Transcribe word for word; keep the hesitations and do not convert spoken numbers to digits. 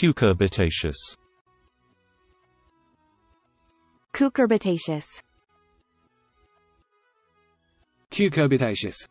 Cucurbitaceous. Cucurbitaceous. Cucurbitaceous.